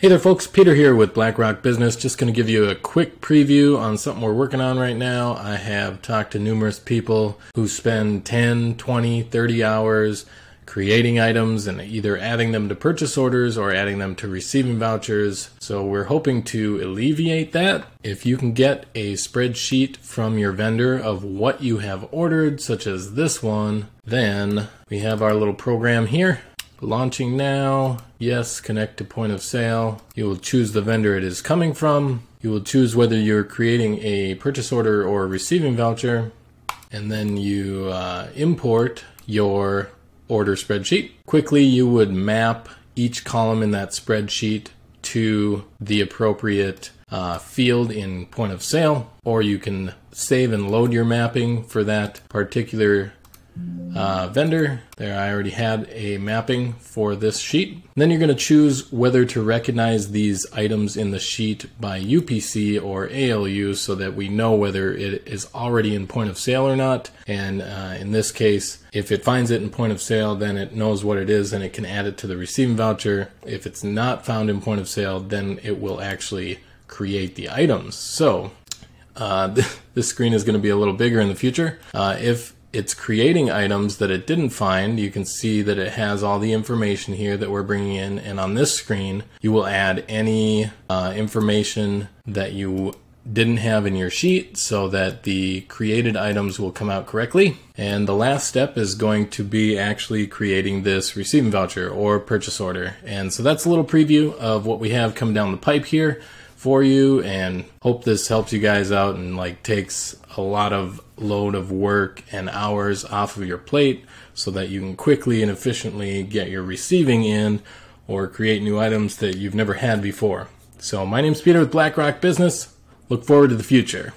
Hey there folks, Peter here with BlackRock Business. Just going to give you a quick preview on something we're working on right now. I have talked to numerous people who spend 10, 20, 30 hours creating items and either adding them to purchase orders or adding them to receiving vouchers. So we're hoping to alleviate that. If you can get a spreadsheet from your vendor of what you have ordered, such as this one, then we have our little program here. Launching now. Yes, connect to point of sale. You will choose the vendor it is coming from. You will choose whether you're creating a purchase order or receiving voucher. And then you import your order spreadsheet. Quickly, you would map each column in that spreadsheet to the appropriate field in point of sale, or you can save and load your mapping for that particular vendor. There, I already had a mapping for this sheet. And then you're going to choose whether to recognize these items in the sheet by UPC or ALU so that we know whether it is already in point of sale or not. And in this case, if it finds it in point of sale, then it knows what it is and it can add it to the receiving voucher. If it's not found in point of sale, then it will actually create the items. So this screen is going to be a little bigger in the future. If it's creating items that it didn't find, you can see that it has all the information here that we're bringing in, and on this screen you will add any information that you didn't have in your sheet so that the created items will come out correctly. And the last step is going to be actually creating this receiving voucher or purchase order. And so that's a little preview of what we have come down the pipe here for you, and hope this helps you guys out and like takes a lot of load of work and hours off of your plate so that you can quickly and efficiently get your receiving in or create new items that you've never had before. So my name's Peter with BlackRock Business. Look forward to the future.